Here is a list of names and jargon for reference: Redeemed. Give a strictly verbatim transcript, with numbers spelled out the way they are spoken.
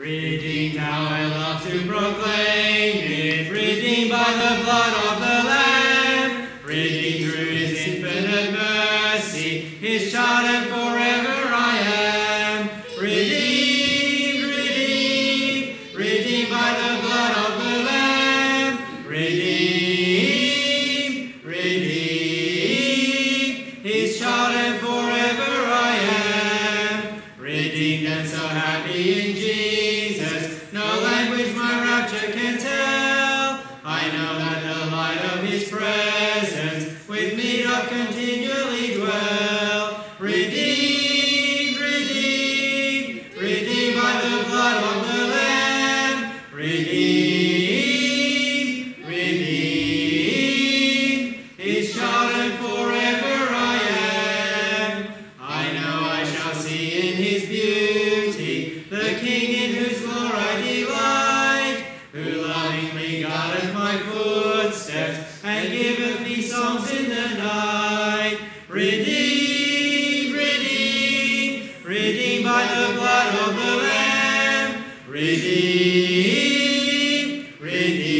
Redeemed, now I love to proclaim it, redeemed by the blood of the Lamb, redeemed through His infinite mercy, His child and forever I am. Redeemed, redeemed, redeemed by the blood of the Lamb, redeemed, redeemed, His child and forever I am. Redeemed and so happy in Jesus. Continually dwell. Redeemed, redeemed, redeemed by the blood of the Lamb, redeemed, redeemed, His child and forever I am. I know I shall see in His beauty the King in whose glory I delight, who lovingly guardeth my footsteps and giveth me songs in the night. Redeemed, redeemed, redeemed by the blood of the Lamb, redeemed, redeemed.